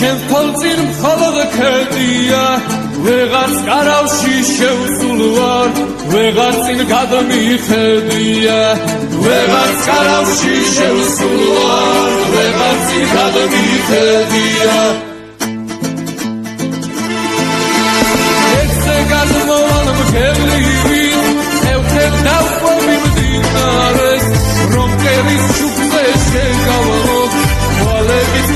Kevpalcin xalaq kediya Veğaz qaravşi şevsulvar Veğazin qadmi xediya Veğaz qaravşi şevsulvar Veğazin qadmi xediya Ekse qazmalanım kevlivi Evtel davabim dinares Romkeris şubze şeqavlok Valevit